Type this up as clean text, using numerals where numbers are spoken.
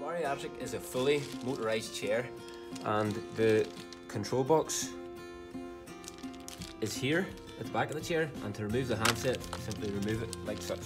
The bariatric is a fully motorised chair, and the control box is here at the back of the chair, and to remove the handset, simply remove it like such.